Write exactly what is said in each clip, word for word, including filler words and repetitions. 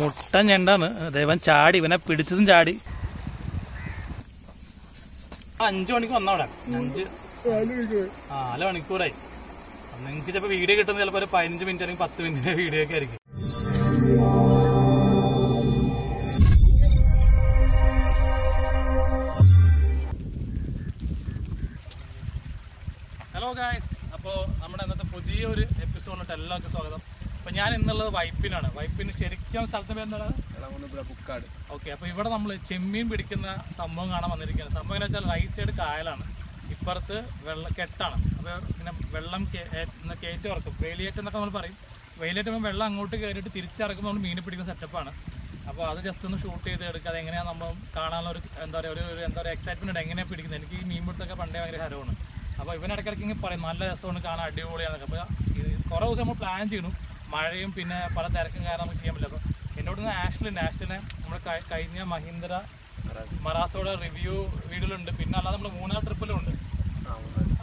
मुट्टन ഞണ്ടാണ് ദേവൻ ചാടി ഇവനെ പിടിച്ചതും ചാടി അഞ്ച് മണിക്ക് വന്നവിടെ അഞ്ച് നാല് മണിക്കൂറായി നിങ്ങൾക്ക് ചിലപ്പോൾ വീഡിയോ കിട്ടുന്നത് ചിലപ്പോൾ ഒരു പതിനഞ്ച് മിനിറ്റ് അല്ലെങ്കിൽ പത്ത് മിനിറ്റിന്റെ വീഡിയോ ഒക്കെ ആയിരിക്കും ഹലോ ഗൈസ് അപ്പോൾ നമ്മുടെ ഇന്നത്തെ പുതിയൊരു എപ്പിസോഡിലോട്ട് എല്ലാവർക്കും സ്വാഗതം अब या वाइपिन वाइपि शरीर स्थल ओके अब इवे ना ചെമ്മീൻ पिटी संभव का संभव रईट सैड कायल इपरत वेल कटा अब वेल कैटक वेल वेल वेल अोट कैरी ति मीन पिटी सैटपाँ अब अब जस्ट षूटे नाम एक्सइटमेंट पिटी मीन पिटी पड़े भर हरव अब इवन इटक पर ना रसम का अड़पा कुरे दिवस ना प्लान മഴയും പിന്നെ പല തിരക്കും കാരണം നമുക്ക് ചെയ്യാൻ പറ്റില്ല. അപ്പോൾ എന്നോടൊന്ന് ആഷ്ലിൻ ആഷ്ലിനെ നമ്മൾ കഴിഞ്ഞ മഹീന്ദ്ര മറാസോടെ റിവ്യൂ വീഡിയോയിലുണ്ട്. പിന്നെ അല്ലാതെ നമ്മൾ മൂന്നാർ ട്രിപ്പിലും ഉണ്ട്.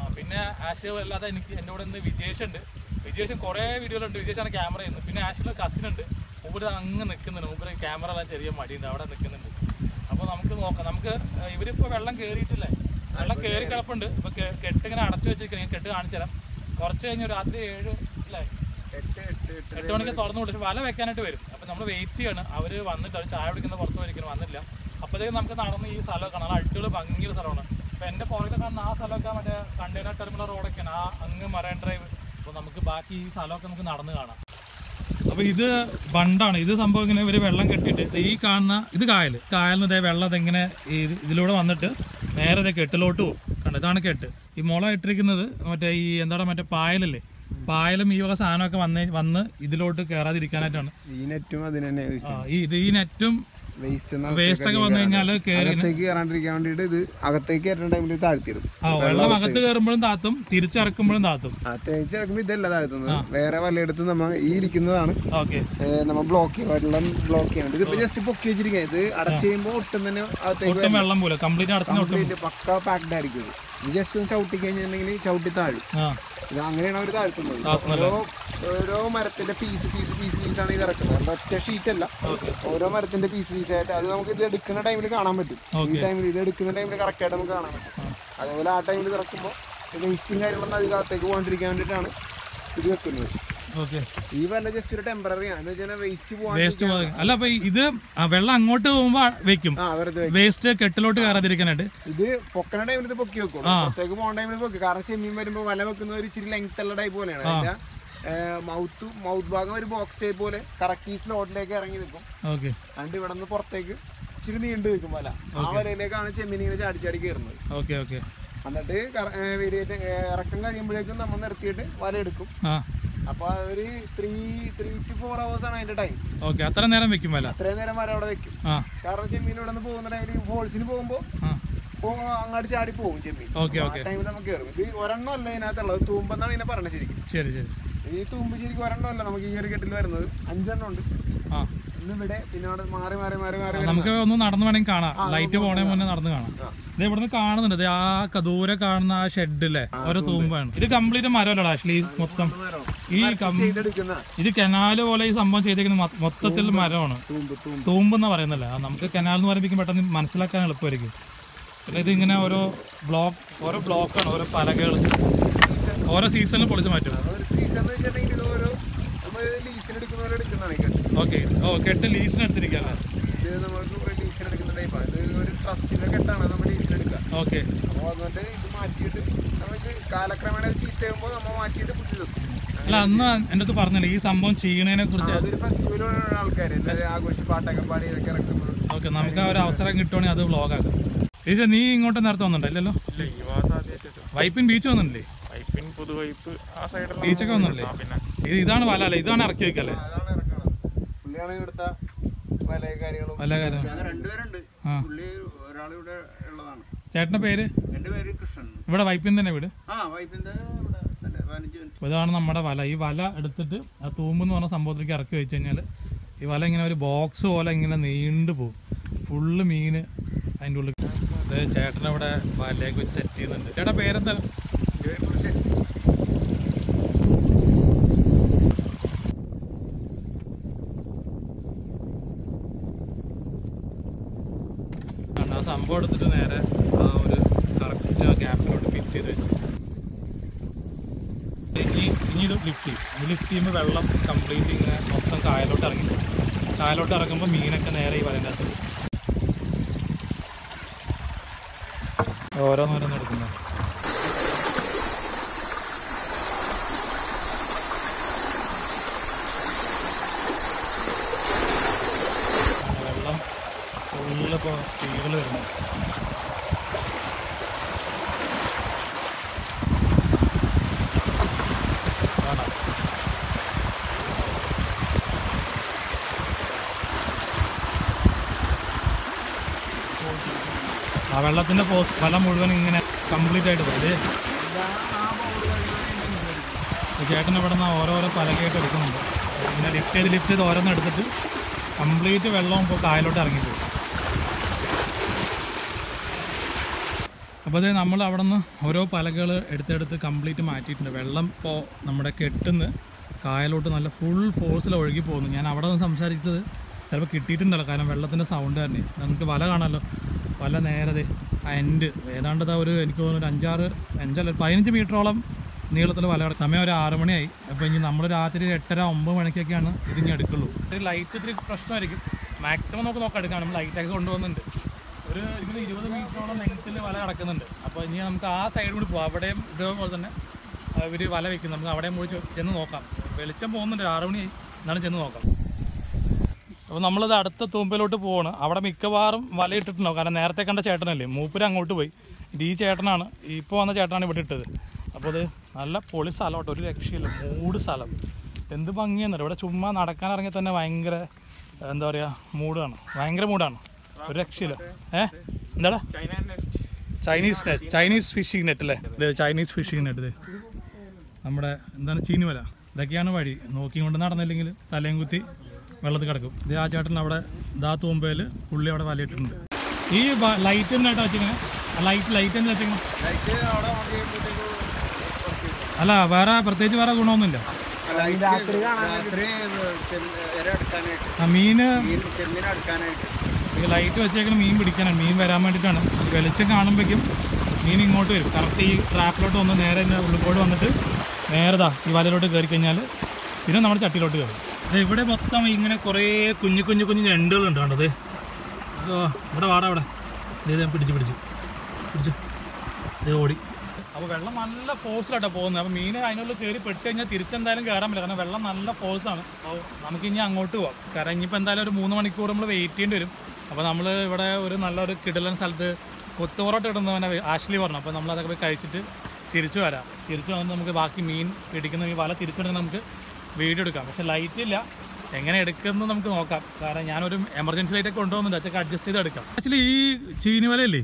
ആ പിന്നെ ആഷ്ലി അല്ലാതെ എനിക്ക് എന്നോട് ഇന്ന് വിജേഷ് ഉണ്ട്. വിജേഷ് കുറേ വീഡിയോയിലുണ്ട്. വിജേഷാണ് ക്യാമറ ചെയ്യുന്നത്. പിന്നെ ആഷ്ലിയുടെ കസിൻ ഉണ്ട്. മൂപ്പര് അങ്ങ് നിൽക്കുന്നുണ്ട്. മൂപ്പര് ക്യാമറ എല്ലാം ചെറിയ മടിയുണ്ട് അവിടെ നിൽക്കുന്നുണ്ട്. അപ്പോൾ നമുക്ക് നോക്കാം. നമുക്ക് ഇവരിപ്പോൾ വെള്ളം കയറിയിട്ടില്ല. വെള്ളം കയറി കിടപ്പുണ്ട്. ഇപ്പോൾ കെട്ടിങ്ങനെ അടച്ചു വെച്ചിരിക്കുകയാണ്. കെട്ട് കാണിച്ചു തരാം. കുറച്ച് കഴിഞ്ഞ് രാത്രി ഏഴ് അല്ലേ എട്ട് മണിക്ക് തുറന്നു വിട്ടു. വല വെക്കാനായിട്ട് വരും. അപ്പോൾ നമ്മൾ വെയിറ്റ് ചെയ്യാണ്. അവർ വന്നിട്ട് അവർ ചായ കുടിക്കുന്ന പുറത്ത് പോയിരിക്കണം. വന്നില്ല. അപ്പോഴത്തേക്കും നമുക്ക് നടന്ന് ഈ സ്ഥലമൊക്കെ നല്ല അടിപൊളി ഭംഗിയുള്ള സ്ഥലമാണ്. അപ്പോൾ എൻ്റെ പുറകിലൊക്കെ കാണുന്ന ആ സ്ഥലമൊക്കെ മറ്റേ കണ്ടെയ്നർ ടെർമിനൽ റോഡൊക്കെയാണ്. ആ അങ്ങ് മറൈൻ ഡ്രൈവ്. അപ്പോൾ നമുക്ക് ബാക്കി ഈ സ്ഥലമൊക്കെ നമുക്ക് നടന്ന് കാണാം. അപ്പോൾ ഇത് ബണ്ടാണ്. ഇത് സംഭവം ഇങ്ങനെ ഇവർ വെള്ളം കെട്ടിയിട്ട് ഈ കാണുന്ന ഇത് കായൽ കായലിന് ഇതേ വെള്ളം അതെങ്ങനെ ഇതിലൂടെ വന്നിട്ട് നേരെ ഇതേ കെട്ടിലോട്ട് പോകും. കണ്ടോ ഇതാണ് കെട്ട്. ഈ മുള ഇട്ടിരിക്കുന്നത് മറ്റേ ഈ എന്താണ് മറ്റേ പായലല്ലേ പായലും ഈ വക സാധനമൊക്കെ വന്ന് വന്ന് ഇതിലോട്ട് കയറാതിരിക്കാനായിട്ടാണ് ഈ നെറ്റും അതിനെ ഇത് ഈ നെറ്റും വേസ്റ്റൊക്കെ വന്നു കഴിഞ്ഞാൽ വെള്ളം അകത്ത് കയറുമ്പോഴും താത്തും തിരിച്ചിറക്കുമ്പോഴും താത്തും ഇതല്ല താഴ്ത്തുന്നത് വേറെ വല്ലയിടത്ത് നമ്മൾ ഈ ഇരിക്കുന്നതാണ് നമ്മൾ ബ്ലോക്ക് വെള്ളം ബ്ലോക്ക് ചെയ്യാനുണ്ട്. ഇതിപ്പോ ജസ്റ്റ് പൊക്കി വെച്ചിരിക്കുന്നത് ഇത് അടച്ചു കഴിയുമ്പോൾ ഒട്ടും തന്നെ അകത്തേക്ക് വെള്ളം പോലെ കംപ്ലീറ്റ് അടച്ചു പക്ക പാക്ഡ് ആയിരിക്കും. ഇത് ജസ്റ്റ് ഒന്ന് ചവിട്ടി കഴിഞ്ഞിട്ടുണ്ടെങ്കിൽ ചവിട്ടി താഴും. ഇത് അങ്ങനെയാണ് അവർ താഴ്ത്തുന്നത്. ഓരോ ഓരോ മരത്തിന്റെ പീസ് പീസ് പീസ് പീസാണ് ഇത് ഇറക്കുന്നത്. ഒറ്റ ഷീറ്റല്ല ഓരോ മരത്തിന്റെ പീസ് പീസായിട്ട് അത് നമുക്ക് ഇത് എടുക്കുന്ന ടൈമിൽ കാണാൻ പറ്റും. ഈ ടൈമിൽ ഇത് എടുക്കുന്ന ടൈമിൽ കറക്റ്റായിട്ട് നമുക്ക് കാണാൻ പറ്റും. അതുപോലെ ആ ടൈമിൽ ഇറക്കുമ്പോൾ വേസ്റ്റും കാര്യങ്ങളൊന്നും അതിനകത്തേക്ക് പോകാണ്ടിരിക്കാൻ വേണ്ടിയിട്ടാണ് ഇത് വെക്കുന്നത്. ഈ വെള്ളം ജസ്റ്റ് ഒരു ടെമ്പററി ആണ്. വേസ്റ്റ് പോകാൻ അല്ല അപ്പൊ ഇത് വെള്ളം അങ്ങോട്ട് പോകുമ്പോ വെക്കും വേസ്റ്റ് കെട്ടിലോട്ട് കയറാതിരിക്കാനായിട്ട്. ഇത് പൊക്കണ ടൈമിൽ പൊക്കി വെക്കും. പുറത്തേക്ക് പോകേണ്ട ടൈമിൽ പൊക്കി. കാരണം ചെമ്മീൻ വരുമ്പോ വല വെക്കുന്ന ഒരു ഇച്ചിരി ലെങ്ത് ഉള്ള ടൈപ്പ് പോലെയാണ്. അതിന്റെ മൗത്ത് മൗത്ത് ഭാഗം ഒരു ബോക്സ് ടൈപ്പ് പോലെ കറക്റ്റ് ഈ സ്ലോട്ടിലേക്ക് ഇറങ്ങി നിൽക്കും. അതുകൊണ്ട് ഇവിടെ നിന്ന് പുറത്തേക്ക് ഇച്ചിരി നീണ്ടു നിൽക്കും വല. ആ വലയിലേക്കാണ് ചെമ്മീൻ ഇങ്ങനെ ചാടി ചാടി കയറുന്നത്. Okay okay. എന്നിട്ട് ഇറക്കം കഴിയുമ്പോഴേക്കും നമ്മൾ നിർത്തിയിട്ട് വല എടുക്കും. അപ്പൊ ഒരു three three to four hours ആണ് അതിന്റെ ടൈം. ഓക്കെ. അത്ര നേരം വെക്കും വല. അത്ര നേരം വരെ അവിടെ വെക്കും. കാരണം ചെമ്മീൻ ഇവിടെ നിന്ന് പോകുന്ന ടൈമിൽ ഫോഴ്സിന് പോകുമ്പോ അങ്ങോട്ട് ചാടി പോകും ചെമ്മീൻ. ടൈമിൽ നമുക്ക് കയറും. ഇത് ഒരെണ്ണം അല്ല ഇതിനകത്തുള്ളത്. തൂമ്പെന്നാണ് ഇതിനെ പറഞ്ഞത് ശരിക്കും. ശരി ശരി. ഈ തൂമ്പ് ശരിക്കും ഒരെണ്ണം അല്ല നമുക്ക് ഈ ഒരു കെട്ടിൽ വരുന്നത്. അഞ്ചെണ്ണം ഉണ്ട് ഇവിടെ. പിന്നെ അവിടെ മാറി മാറി മാറി മാറി നമുക്ക് ഒന്ന് നടന്നു വേണമെങ്കിൽ കാണാം. ലൈറ്റ് പോണേ മുന്നേ നടന്ന് കാണാം. ഇത് ഇവിടുന്ന് കാണുന്നുണ്ട്. ആ കദൂരെ കാണുന്ന ആ ഷെഡിലെ ഓരോ തൂമ്പാണ്. ഇത് കംപ്ലീറ്റ് മരമല്ലടാ ആക്ച്വലി. മൊത്തം ഈ ഇത് കനാല് പോലെ ഈ സംഭവം ചെയ്തേക്കുന്നത് മൊത്തത്തിൽ മരമാണ്. തൂമ്പെന്ന് പറയുന്നല്ലേ. നമുക്ക് കനാൽ എന്ന് പറയുമ്പോൾ പെട്ടെന്ന് മനസ്സിലാക്കാൻ എളുപ്പമായിരിക്കും. പിന്നെ ഇതിങ്ങനെ ഓരോ ബ്ലോക്ക് ഓരോ ബ്ലോക്കാണ് ഓരോ പലകകൾ ഓരോ സീസണിൽ പൊളിച്ച് മാറ്റും. ഓക്കെ. ഓ കെട്ട് ലീസിന് എടുത്തിരിക്കാല്ലേ. ഓക്കെ. അല്ല അന്ന് എൻ്റെ അടുത്ത് പറഞ്ഞില്ല ഈ സംഭവം ചെയ്യണതിനെ കുറിച്ച്. ഓക്കെ. നമുക്ക് ആ ഒരു അവസരം കിട്ടുവാണെങ്കിൽ അത് വ്ളോഗാക്കാം. ഇത് നീ ഇങ്ങോട്ട് നേരത്തെ വന്നിട്ടുണ്ടല്ലോ. വൈപ്പിൻ ബീച്ച് വന്നിട്ടില്ലേ. ബീച്ചൊക്കെ വന്നില്ലേ. ഇതാണ് വല അല്ലേ. ഇതാണ് ഇറക്കി വെക്കല്ലേ. ചേട്ടന്റെ പേര് ഇവിടെ വൈപ്പിൻ തന്നെ വീട്. ഇതാണ് നമ്മുടെ വല. ഈ വല എടുത്തിട്ട് ആ തൂമ്പെന്ന് പറഞ്ഞ സംഭവത്തിലേക്ക് ഇറക്കി വെച്ച് കഴിഞ്ഞാൽ ഈ വല ഇങ്ങനെ ഒരു ബോക്സ് പോലെ ഇങ്ങനെ നീണ്ടു പോകും. ഫുള്ള് മീന് അതിൻ്റെ ഉള്ളിൽ. ചേട്ടനെ ഇവിടെ വലയൊക്കെ വെച്ച് സെറ്റ് ചെയ്യുന്നുണ്ട്. ചേട്ടാ പേരെന്താ? ആ സംഭവം എടുത്തിട്ട് നേരെ ആ ഒരു കറക്റ്റ് ഗ്യാപ്പിലോട്ട് ഫിറ്റ് ചെയ്ത് വെച്ചു. ഈ ഇനി ഇത് ലിഫ്റ്റ് ചെയ്യും. ലിഫ്റ്റ് ചെയ്യുമ്പോൾ വെള്ളം കംപ്ലീറ്റ് ഇങ്ങനെ മൊത്തം കായലോട്ട് ഇറങ്ങി. കായലോട്ട് ഇറങ്ങുമ്പോൾ മീനൊക്കെ നേരെ ഈ വലൻ്റെ അകത്ത് ഓരോന്നോരോന്ന് എടുക്കുന്നത്. ഉള്ളിലിപ്പോൾ സ്ത്രീകൾ വരുന്നു. ആ വെള്ളത്തിൻ്റെ വല മുഴുവൻ ഇങ്ങനെ കംപ്ലീറ്റ് ആയിട്ട് പോയത് ചേട്ടൻ ഇവിടെ നിന്ന് ഓരോരോ പലകയായിട്ട് എടുക്കുന്നുണ്ട്. ഇങ്ങനെ ലിഫ്റ്റ് ചെയ്ത് ലിഫ്റ്റ് ചെയ്ത് ഓരോന്ന് എടുത്തിട്ട് കംപ്ലീറ്റ് വെള്ളം ഇപ്പോൾ കായലോട്ട് ഇറങ്ങിപ്പോയി. അപ്പോൾ അത് നമ്മൾ അവിടെ നിന്ന് ഓരോ പലകൾ എടുത്തെടുത്ത് കംപ്ലീറ്റ് മാറ്റിയിട്ടുണ്ട്. വെള്ളം ഇപ്പോൾ നമ്മുടെ കെട്ടുന്ന് കായലോട്ട് നല്ല ഫുൾ ഫോഴ്സിൽ ഒഴുകി പോകുന്നു. ഞാൻ അവിടെ നിന്ന് സംസാരിച്ചത് ചിലപ്പോൾ കിട്ടിയിട്ടുണ്ടല്ലോ, കാരണം വെള്ളത്തിൻ്റെ സൗണ്ട് തന്നെ. നമുക്ക് വല കാണാമല്ലോ, വല നേരത്തെ ആ എൻഡ് ഏതാണ്ടത് ഒരു എനിക്ക് തോന്നുന്നു ഒരു അഞ്ചാറ് അഞ്ചല്ല ഒരു പതിനഞ്ച് മീറ്ററോളം നീളത്തിൽ വല. സമയം ഒരു ആറ് മണിയായി. അപ്പോൾ ഇനി നമ്മൾ രാത്രി എട്ടര ഒമ്പത് മണിക്കൊക്കെയാണ് ഇതിങ്ങി എടുക്കുള്ളൂ. ഒരു ലൈറ്റ് ഇത്തിരി പ്രശ്നമായിരിക്കും. മാക്സിമം നമുക്ക് നോക്കാം എടുക്കാം. നമ്മൾ ലൈറ്റൊക്കെ കൊണ്ടുപോകുന്നുണ്ട്. ഒരു ഇതിന് ഇരുപത് മീറ്ററോളം ലെങ്ത്തിൽ വല കിടക്കുന്നുണ്ട്. അപ്പോൾ ഇനി നമുക്ക് ആ സൈഡ് കൂടി പോകാം. അവിടെയും ഇതേപോലെ തന്നെ ഇവർ വല വയ്ക്കും. നമുക്ക് അവിടെയും പോയി ചെന്ന് നോക്കാം. വെളിച്ചം പോകുന്നുണ്ട്, ആറുമണി എന്നാലും ചെന്ന് നോക്കാം. അപ്പോൾ നമ്മളത് അടുത്ത തൂമ്പയിലോട്ട് പോവാണ്. അവിടെ മിക്കവാറും വല ഇട്ടിട്ടുണ്ടാവും, കാരണം നേരത്തെ കണ്ട ചേട്ടനല്ലേ മൂപ്പര് അങ്ങോട്ട് പോയി. ഇത് ഈ ചേട്ടനാണ്, ഇപ്പോൾ വന്ന ചേട്ടനാണ് ഇവിടെ ഇട്ടത്. അപ്പോൾ അത് നല്ല പൊളി സ്ഥലമാട്ടോ, ഒരു രക്ഷയില്ല, മൂട് സ്ഥലം. എന്ത് ഭംഗിയെന്നറിയാം. ഇവിടെ ചുമ്മാ നടക്കാനിറങ്ങി തന്നെ ഭയങ്കര എന്താ പറയുക മൂടാണ്, ഭയങ്കര മൂടാണ്, ഒരു രക്ഷയില്ല. ഏഹ് എന്താടാ Chinese net, Chinese fishing net അല്ലേ ഇത്? ചൈനീസ് ഫിഷിംഗ് നെറ്റ് ഇത് നമ്മുടെ എന്താണ് ചീനി വല. ഇതൊക്കെയാണ് വഴി. നോക്കി കൊണ്ട് നടന്നില്ലെങ്കിൽ തലയും കുത്തി വെള്ളത്തിൽ കിടക്കും. ഇത് ആ ചേട്ടൻ അവിടെ ദാ തൂമ്പയിൽ പുള്ളി അവിടെ വലയിട്ടുണ്ട്. ഈ ലൈറ്റ് എന്നായിട്ടാ വെച്ചിങ്ങനെ? ലൈറ്റ് ലൈറ്റ് എന്ന് വെച്ചിങ്ങനെ അല്ല, വേറെ പ്രത്യേകിച്ച് വേറെ ഗുണമൊന്നുമില്ല. മീന് ലൈറ്റ് വെച്ചേക്കണം മീൻ പിടിക്കാനാണ്, മീൻ വരാൻ വേണ്ടിയിട്ടാണ്. വെളിച്ചം കാണുമ്പോഴേക്കും മീൻ ഇങ്ങോട്ട് വരും. കറക്റ്റ് ഈ ട്രാപ്പിലോട്ട് വന്ന് നേരെ ഉള്ളിക്കോട് വന്നിട്ട് നേരതാ ഈ വലയിലോട്ട് കയറി കഴിഞ്ഞാൽ പിന്നെ നമ്മുടെ ചട്ടിയിലോട്ട് കയറും. അത് ഇവിടെ മൊത്തം ഇങ്ങനെ കുറേ കുഞ്ഞു കുഞ്ഞു കുഞ്ഞു ഞണ്ടുകളുണ്ട് കണ്ടത്. ഇവിടെ വാടാ, അവിടെ ഇത് പിടിച്ച് പിടിച്ച് പിടിച്ച് ഇത് ഓടി. അപ്പോൾ വെള്ളം നല്ല ഫോഴ്സിലാട്ടോ പോകുന്നത്. അപ്പോൾ മീൻ അതിനുള്ള കയറി പെട്ട് കഴിഞ്ഞാൽ തിരിച്ചെന്തായാലും കയറാൻ പറ്റില്ല, കാരണം വെള്ളം നല്ല ഫോഴ്സാണ്. അപ്പോൾ നമുക്കിനി അങ്ങോട്ട് പോകാം, കാരണം ഇനിയിപ്പോൾ എന്തായാലും ഒരു മൂന്ന് മണിക്കൂർ നമ്മൾ വെയിറ്റ് ചെയ്യേണ്ടി വരും. അപ്പോൾ നമ്മൾ ഇവിടെ ഒരു നല്ലൊരു കിടലൻ സ്ഥലത്ത് കൊത്തു പൊറോട്ട ഇടുന്നവനെ ആശ്ലി പറഞ്ഞു. അപ്പോൾ നമ്മളതൊക്കെ പോയി കഴിച്ചിട്ട് തിരിച്ചു വരാം. തിരിച്ചു വന്നിട്ട് നമുക്ക് ബാക്കി മീൻ പിടിക്കുന്ന ഈ വല തിരിച്ചെടുക്കാൻ നമുക്ക് വീഡിയോ എടുക്കാം. പക്ഷേ ലൈറ്റ് ഇല്ല, എങ്ങനെ എടുക്കുന്നത് നമുക്ക് നോക്കാം, കാരണം ഞാനൊരു എമർജൻസി ലൈറ്റൊക്കെ കൊണ്ടുപോകുന്നുണ്ട്. അച്ഛക്ക് അഡ്ജസ്റ്റ് ചെയ്ത് എടുക്കാം. ആക്ച്വലി ഈ ചീനി വലയില്ലേ,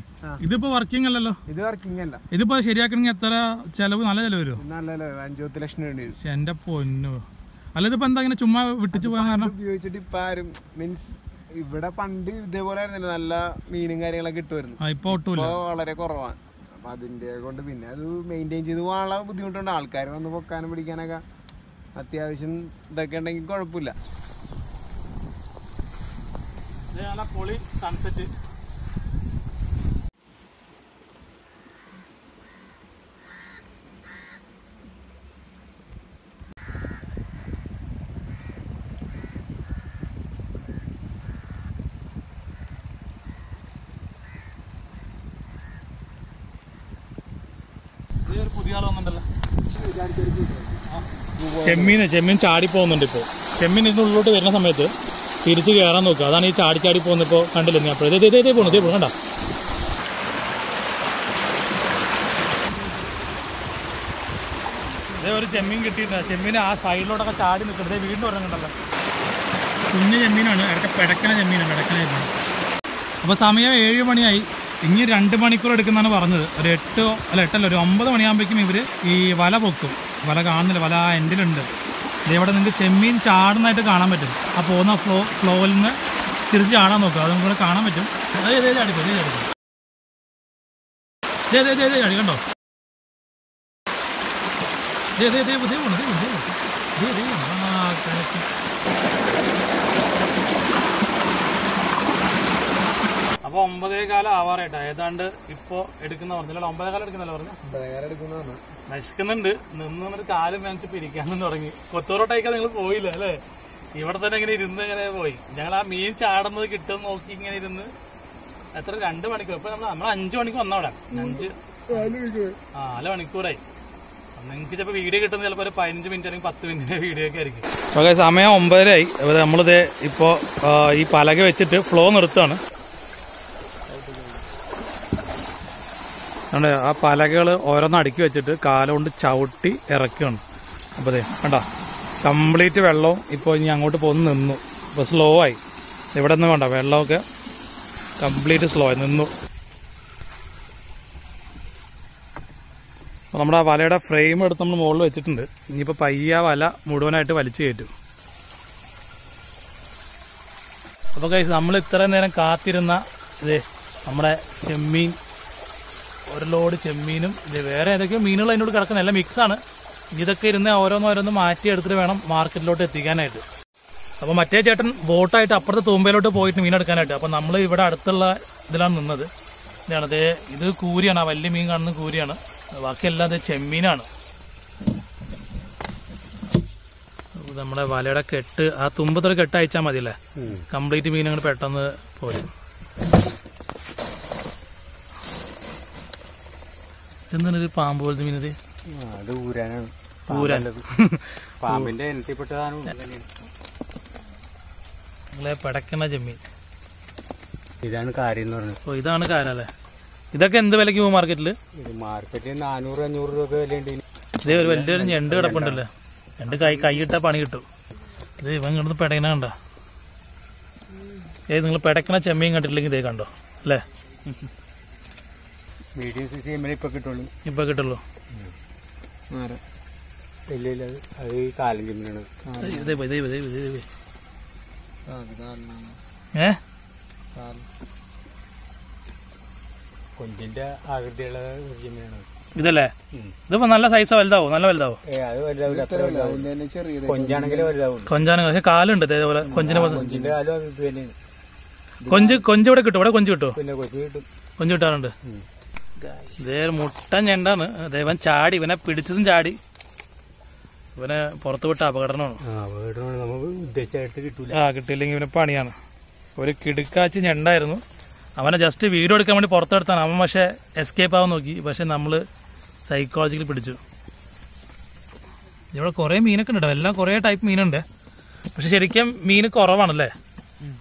ഇതിപ്പോൾ വർക്കിംഗ് അല്ലല്ലോ? ഇത് വർക്കിംഗ് അല്ല. ഇതിപ്പോൾ ശരിയാക്കണമെങ്കിൽ എത്ര ചിലവ്? നല്ല ചിലവ് വരും, അഞ്ചു ലക്ഷം വേണ്ടി വരും. എൻ്റെ പൊന്നു. അല്ല ഇതിപ്പോൾ എന്താ ഇങ്ങനെ ചുമ്മാ വിട്ടിച്ച് പോകാൻ കാരണം? ഉപയോഗിച്ചിട്ട് ഇപ്പം ആരും മീൻസ് ഇവിടെ പണ്ട് ഇതേപോലെ ആയിരുന്നല്ലോ നല്ല മീനും കാര്യങ്ങളൊക്കെ ഇട്ടുവരുന്നു, ഇപ്പോൾ വളരെ കുറവാണ്. അപ്പം അതിൻ്റെ കൊണ്ട് പിന്നെ അത് മെയിൻറ്റെയിൻ ചെയ്ത് പോകാനുള്ള ബുദ്ധിമുട്ടുണ്ട്. ആൾക്കാർ വന്ന് പൊക്കാനും പിടിക്കാനൊക്കെ അത്യാവശ്യം ഇതൊക്കെ ഉണ്ടെങ്കിൽ കുഴപ്പമില്ല. ചെമ്മീന് ചെമ്മീൻ ചാടി പോകുന്നുണ്ട്. ഇപ്പോൾ ചെമ്മീൻ ഇതിന് ഉള്ളിലോട്ട് വരുന്ന സമയത്ത് തിരിച്ച് കയറാൻ നോക്കുക. അതാണ് ഈ ചാടി ചാടി പോകുന്നത്. ഇപ്പോൾ കണ്ടില്ല ഞാൻ അപ്പോഴേ ഇതേ ഇതേ പോകുന്നു, ഇതേ പോകും കണ്ട. ഇതേ ഒരു ചെമ്മീൻ കിട്ടിയിട്ടുണ്ട്. ചെമ്മീൻ ആ സൈഡിലോട്ടൊക്കെ ചാടി നിൽക്കുന്നത് വീണ്ടും ഉറങ്ങുന്നുണ്ടല്ലോ. കുഞ്ഞ് ചെമ്മീനാണ്, ഇടയ്ക്ക് പിടക്കണ ചെമ്മീനാണ്, പിടക്കണ ചെമ്മീൻ. അപ്പോൾ സമയം ഏഴ് മണിയായി. ഇനി രണ്ട് മണിക്കൂർ എടുക്കുന്നതാണ് പറഞ്ഞത്. ഒരു എട്ടോ അല്ല എട്ടല്ല ഒരു ഒമ്പത് മണിയാകുമ്പോഴേക്കും ഇവർ ഈ വല പൊക്കും. വല കാണുന്നില്ല, വല ആ എൻഡിലുണ്ട്. ഇവിടെ നിങ്ങൾക്ക് ചെമ്മീൻ ചാടുന്നതായിട്ട് കാണാൻ പറ്റും. ആ പോകുന്ന ഫ്ലോ ഫ്ലോയിൽ നിന്ന് തിരിച്ച് ചാടാൻ നോക്കുക, അതും കൂടെ കാണാൻ പറ്റും. അത് ഇതേ ചാടി ഇതേ ചാടി ഇതേ ഇതേ ചാടി കണ്ടോ, ഇതേ ഇതേ ഇതേ ഇതേ പോണു ഇതേ ഇതേ ഇതേ ആ അപ്പോൾ ഒമ്പത് ഒമ്പതേകാൽ ആവാറായിട്ട് ഏതാണ്ട് ഇപ്പോൾ എടുക്കുന്ന പറഞ്ഞില്ല ഒമ്പതേകാലം എടുക്കുന്നല്ലോ പറഞ്ഞു ഒമ്പതേകാലം എടുക്കുന്നതാണ് നശിക്കുന്നുണ്ട് നിന്ന് ഒരു കാലം വാങ്ങിച്ചപ്പോൾ ഇരിക്കാമെന്ന് തുടങ്ങി കൊത്തോറോട്ടേക്കാൾ നിങ്ങൾ പോയില്ല അല്ലേ ഇവിടെ തന്നെ ഇങ്ങനെ ഇരുന്ന് ഇങ്ങനെ പോയി ഞങ്ങൾ ആ മീൻ ചാടുന്നത് കിട്ടും നോക്കി ഇങ്ങനെ ഇരുന്ന് എത്ര രണ്ട് മണിക്കൂർ ഇപ്പോൾ നമ്മൾ നമ്മൾ അഞ്ച് മണിക്ക് വന്നവിടെ അഞ്ച് ആ നാല് മണിക്കൂറായി നിങ്ങൾക്ക് ചിലപ്പോൾ വീഡിയോ കിട്ടുന്നത് ചിലപ്പോൾ ഒരു പതിനഞ്ച് മിനിറ്റ് അല്ലെങ്കിൽ പത്ത് മിനിറ്റിൻ്റെ വീഡിയോ ഒക്കെ ആയിരിക്കും ഓക്കെ സമയം ഒമ്പതരയായി അപ്പോൾ നമ്മളിത് ഇപ്പോൾ ഈ പലക വെച്ചിട്ട് ഫ്ലോ നിർത്തുകയാണ് അതുകൊണ്ട് ആ പലകകൾ ഓരോന്ന് അടുക്കി വെച്ചിട്ട് കാലം കൊണ്ട് ചവിട്ടി ഇറക്കുകയാണ് അപ്പോൾ അതെ വേണ്ട കംപ്ലീറ്റ് വെള്ളവും ഇപ്പോൾ ഇനി അങ്ങോട്ട് പോന്ന് നിന്നു ഇപ്പോൾ സ്ലോ ആയി ഇവിടെ നിന്ന് വേണ്ട വെള്ളമൊക്കെ കംപ്ലീറ്റ് സ്ലോ ആയി നിന്നു അപ്പോൾ നമ്മുടെ ആ വലയുടെ ഫ്രെയിം എടുത്ത് നമ്മൾ മുകളിൽ വെച്ചിട്ടുണ്ട് ഇനിയിപ്പോൾ പയ്യ വല മുഴുവനായിട്ട് വലിച്ചു കയറ്റും അപ്പോൾ ഗൈസ് നമ്മൾ ഇത്ര നേരം കാത്തിരുന്ന ഇതേ നമ്മുടെ ചെമ്മീൻ ഒരു ലോഡ് ചെമ്മീനും ഇത് വേറെ ഏതൊക്കെയോ മീനുകൾ അതിനോട് കിടക്കുന്ന എല്ലാം മിക്സാണ് ഇതൊക്കെ ഇരുന്ന് ഓരോന്നോരോന്ന് മാറ്റി എടുത്തിട്ട് വേണം മാർക്കറ്റിലോട്ട് എത്തിക്കാനായിട്ട് അപ്പോൾ മറ്റേ ചേട്ടൻ ബോട്ടായിട്ട് അപ്പുറത്തെ തൂമ്പയിലോട്ട് പോയിട്ട് മീനെടുക്കാനായിട്ട് അപ്പോൾ നമ്മൾ ഇവിടെ അടുത്തുള്ള ഇതിലാണ് നിന്നത് ഇതാണ് അതേ ഇത് കൂരിയാണ് ആ വലിയ മീൻ കാണുന്ന കൂരിയാണ് ബാക്കിയെല്ലാം അത് ചെമ്മീനാണ് നമ്മുടെ വലയുടെ കെട്ട് ആ തുമ്പത്തൊരു കെട്ട് അയച്ചാൽ മതിയല്ലേ കംപ്ലീറ്റ് മീനുകൾ പെട്ടെന്ന് പോരും എന്താണ് പാമ്പ് പോലത്തെ മീനത് നിങ്ങളെ പടക്കണ ചെമ്മീൻ ഇതാണ് കാര്യം എന്ന് പറഞ്ഞത് ഓ ഇതാണ് കാര്യം അല്ലേ ഇതൊക്കെ എന്ത് വിലയ്ക്ക് പോകും മാർക്കറ്റിൽ മാർക്കറ്റിൽ നാനൂറ് അഞ്ഞൂറ് രൂപ വിലയുണ്ട് ഇതേ ഒരു വലിയൊരു ഞണ്ട് കിടപ്പുണ്ടല്ലോ ഞണ്ട് കൈ കൈയിട്ടാൽ പണി കിട്ടും ഇത് ഇവൻ കിടന്ന് പെടയണ കണ്ടോ ഏത് നിങ്ങൾ പെടക്കണ ചെമ്മീൻ കണ്ടിട്ടില്ലെങ്കിൽ ഇതേ കണ്ടോ അല്ലേ മീഡിയം സൈസ് ചെമ്മീൻ ഇപ്പം കിട്ടുള്ളൂ ഇപ്പം കിട്ടുള്ളൂ അത് കാലം ചെമ്മീനാണ് ഏ കൊഞ്ചിന്റെ ആകൃതിയുള്ള ചെമ്മീനാണ് ഇതല്ലേ ഇതിപ്പോ നല്ല സൈസ് വലുതാവും നല്ല വലുതാവും കൊഞ്ചാണെങ്കിൽ പക്ഷെ കാലുണ്ട് ഇതേപോലെ കൊഞ്ചിനെ കൊഞ്ച് കൊഞ്ച് ഇവിടെ കിട്ടും ഇവിടെ കൊഞ്ച് കിട്ടും കൊഞ്ച് കിട്ടാറുണ്ട് ഇതേ മുട്ടൻ ഞണ്ടാണ് ഇവൻ ചാടി ഇവനെ പിടിച്ചതും ചാടി ഇവനെ പുറത്തു വിട്ട അപകടമാണ് ആ കിട്ടിയില്ലെങ്കിൽ ഇവനെ പണിയാണ് ഒരു കിടുക്കാച്ചി ഞണ്ടായിരുന്നു അവനെ ജസ്റ്റ് വീഡിയോ എടുക്കാൻ വേണ്ടി പുറത്തെടുത്താണ് അവൻ പക്ഷേ എസ്കേപ്പ് ആവാൻ നോക്കി പക്ഷെ നമ്മൾ സൈക്കോളജിക്കൽ പിടിച്ചു ഇവിടെ കുറേ മീനൊക്കെ ഉണ്ട് എല്ലാം കുറേ ടൈപ്പ് മീനുണ്ട് പക്ഷെ ശരിക്കും മീൻ കുറവാണല്ലേ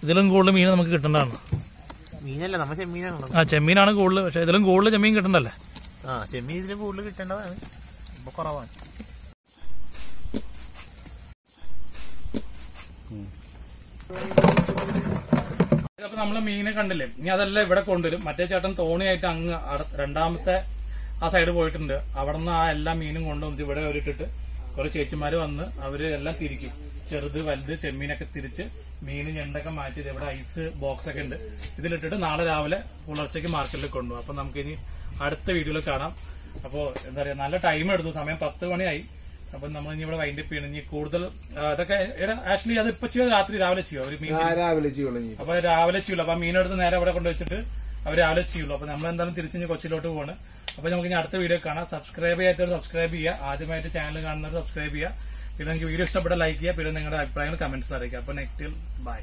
ഇതിലും കൂടുതൽ മീൻ നമുക്ക് കിട്ടേണ്ടതാണ് ആ ചെമ്മീനാണ് കൂടുതൽ പക്ഷെ ഇതിലും കൂടുതൽ ചെമ്മീൻ കിട്ടണ്ടല്ലേ അപ്പൊ നമ്മള് മീനെ കണ്ടില്ലേ ഇനി അതെല്ലാം ഇവിടെ കൊണ്ടുവരും മറ്റേ ചേട്ടൻ തോണിയായിട്ട് അങ്ങ് രണ്ടാമത്തെ ആ സൈഡ് പോയിട്ടുണ്ട് അവിടെ നിന്ന് ആ എല്ലാ മീനും കൊണ്ടുവന്നിട്ട് ഇവിടെ ഇട്ടിട്ട് കുറെ ചേച്ചിമാര് വന്ന് അവര് എല്ലാം തിരിക്കും ചെറുത് വലുത് ചെമ്മീനൊക്കെ തിരിച്ച് മീന് ഞണ്ടൊക്കെ മാറ്റിയത് ഇവിടെ ഐസ് ബോക്സ് ഒക്കെ ഉണ്ട് ഇതിലിട്ടിട്ട് നാളെ രാവിലെ പുലർച്ചയ്ക്ക് മാർക്കറ്റിൽ കൊണ്ടുപോകും അപ്പൊ നമുക്ക് ഇനി അടുത്ത വീഡിയോയിൽ കാണാം അപ്പോൾ എന്താ പറയാ നല്ല ടൈം എടുത്തു സമയം പത്ത് മണിയായി അപ്പൊ നമ്മൾ ഇവിടെ വൈൻഡപ്പ് ചെയ്യണം ഇനി കൂടുതൽ അതൊക്കെ ആക്ച്വലി അത് ഇപ്പൊ ചെയ്യും രാത്രി രാവിലെ ചെയ്യും അവര് മീൻ രാവിലെ ചെയ്യുള്ളൂ അപ്പൊ രാവിലെ ചെയ്യുള്ളൂ അപ്പൊ മീനെടുത്ത് നേരെ അവിടെ കൊണ്ടുവച്ചിട്ട് അവർ രാവിലെ ചെയ്യുള്ളൂ അപ്പൊ നമ്മൾ എന്തായാലും തിരിച്ച് ഇനി കൊച്ചിയിലോട്ട് പോകണം അപ്പൊ നമുക്ക് ഇനി അടുത്ത വീഡിയോ കാണാം സബ്സ്ക്രൈബ് ചെയ്യാത്തവർ സബ്സ്ക്രൈബ് ചെയ്യുക ആദ്യമായിട്ട് ചാനൽ കാണുന്നവർ സബ്സ്ക്രൈബ് ചെയ്യുക പിന്നെ നിങ്ങൾക്ക് വീഡിയോ ഇഷ്ടപ്പെട്ട ലൈക്ക് ചെയ്യുക പിന്നെ നിങ്ങളുടെ അഭിപ്രായങ്ങൾ കമന്റ്സ് അറിയിക്കുക അപ്പൊ നെക്സ്റ്റ് ബൈ.